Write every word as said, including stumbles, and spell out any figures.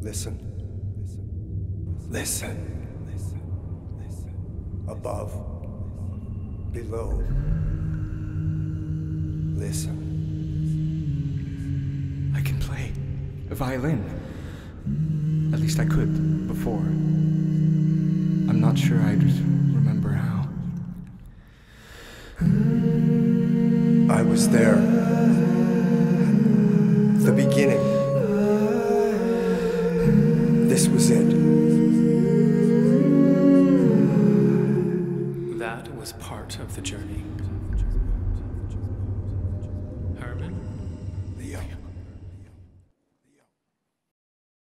Listen. Listen. Listen. Listen. Above. Below. Listen. I can play a violin. At least I could before. I'm not sure I'd remember how. I was there. The beginning. This was it. That was part of the journey.